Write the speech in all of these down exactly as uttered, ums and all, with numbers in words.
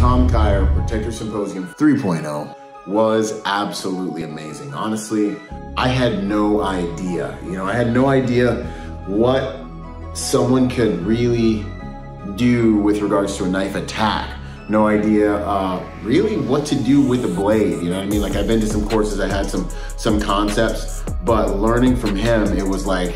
Tom Kier Protector Symposium three point oh was absolutely amazing. Honestly, I had no idea. You know, I had no idea what someone could really do with regards to a knife attack. No idea uh, really what to do with a blade, you know what I mean? Like, I've been to some courses that had some, some concepts, but learning from him, it was like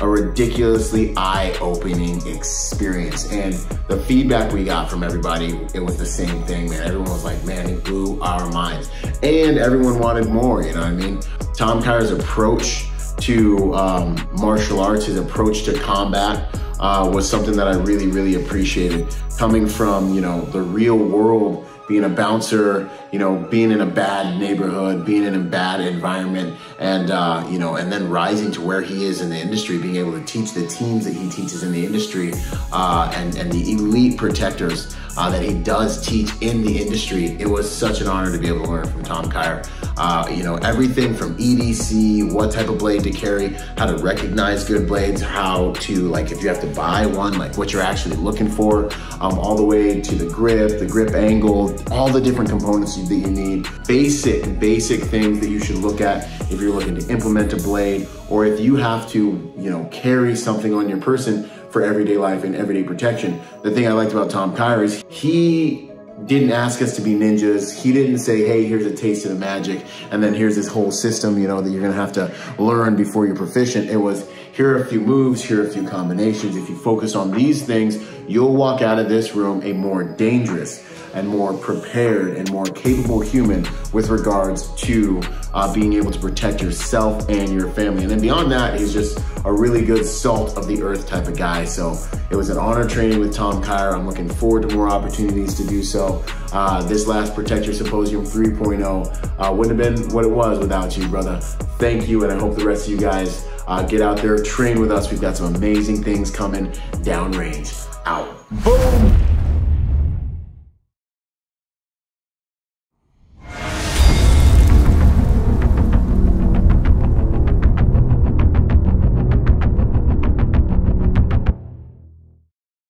a ridiculously eye-opening experience. And the feedback we got from everybody, it was the same thing, man. Everyone was like, man, it blew our minds. And everyone wanted more, you know what I mean? Tom Kier's approach to um, martial arts, his approach to combat, Uh, was something that I really, really appreciated. Coming from, you know, the real world, being a bouncer, you know, being in a bad neighborhood, being in a bad environment, and, uh, you know, and then rising to where he is in the industry, being able to teach the teams that he teaches in the industry, uh, and, and the elite protectors uh, that he does teach in the industry. It was such an honor to be able to learn from Tom Kier. Uh, you know, everything from E D C, what type of blade to carry, how to recognize good blades, how to, like, if you have to buy one, like what you're actually looking for, um, all the way to the grip, the grip angle, all the different components that you need. Basic, basic things that you should look at if you're looking to implement a blade, or if you have to, you know, carry something on your person for everyday life and everyday protection. The thing I liked about Tom Kier is he didn't ask us to be ninjas. He didn't say, hey, here's a taste of the magic, and then here's this whole system, you know, that you're gonna have to learn before you're proficient. It was, here are a few moves, here are a few combinations. If you focus on these things, you'll walk out of this room a more dangerous and more prepared and more capable human with regards to uh, being able to protect yourself and your family. And then beyond that, he's just a really good salt of the earth type of guy. So it was an honor training with Tom Kier. I'm looking forward to more opportunities to do so. Uh, this last Protector Symposium three point oh uh, wouldn't have been what it was without you, brother. Thank you, and I hope the rest of you guys uh, get out there, train with us. We've got some amazing things coming downrange. Out. Boom.